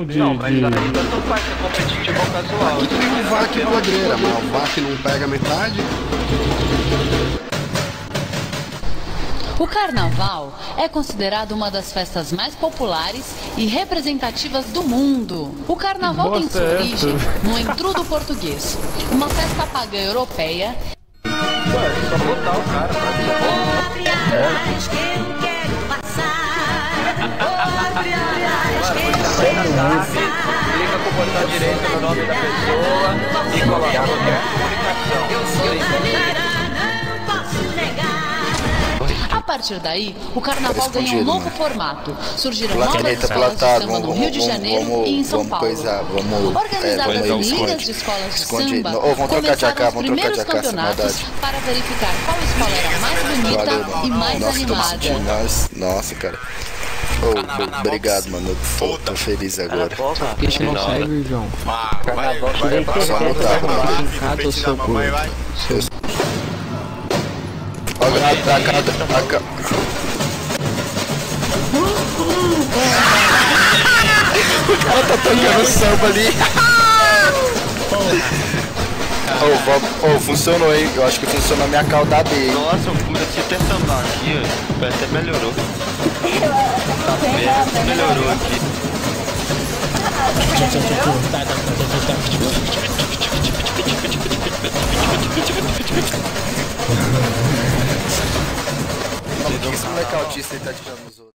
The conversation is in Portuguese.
Não, mas ainda não faz ser competitivo ou casual. Aqui tem um VAC podreira, mas o VAC não pega metade. O Carnaval é considerado uma das festas mais populares e representativas do mundo. O Carnaval tem sua origem no intrudo português, uma festa pagã europeia. Ué, só botar o cara pra mim. Clica com o botão direito no nome da pessoa e coloca qualquer comunicação. A partir daí, o Carnaval ganhou um novo formato. Surgiram novas escolas de samba no Rio de Janeiro e em São Paulo. Organizadas em ligas de escolas de samba, começaram os primeiros campeonatos para verificar qual escola era mais bonita e mais animada. Nossa, cara. Oh, obrigado, mano. Tô feliz agora. Deixa eu sair, João. Carnaval, só anotar, mano. Olha pra cá, pra cá. O cara tá tocando samba ali. Oh, funcionou, hein? Eu acho que funcionou a minha cauda B. Nossa, eu comecei a ter samba aqui, ó. Até melhorou. Tá vendo? Melhorou aqui. Esse moleque autista, ele tá tirando os outros.